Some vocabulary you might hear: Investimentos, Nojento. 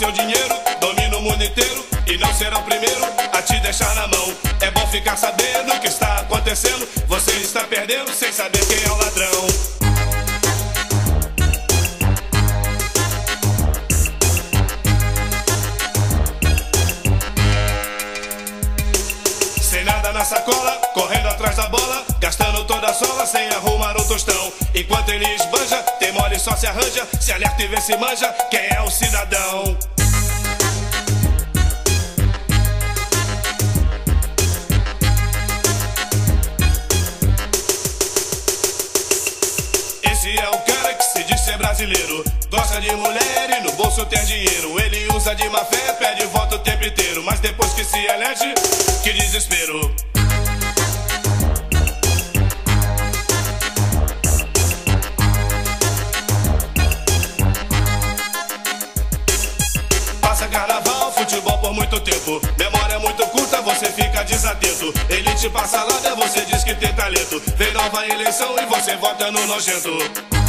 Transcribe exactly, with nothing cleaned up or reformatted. seu dinheiro, domina o mundo inteiro e não será o primeiro a te deixar na mão. É bom ficar sabendo o que está acontecendo, você está perdendo sem saber quem é o ladrão. Na sacola, correndo atrás da bola, gastando toda a sola sem arrumar o tostão. Enquanto ele esbanja, tem mole só se arranja, se alerta e vê se manja quem é o cidadão. Esse é o cara que se diz ser brasileiro, gosta de mulher e no bolso tem dinheiro. Ele usa de má fé, pede voto o tempo inteiro, mas depois que se elege, que desespero. Passa carnaval, futebol por muito tempo, memória muito curta, você fica desatento. Ele te passa lada, você diz que tem talento, vem nova eleição e você vota no Nojento.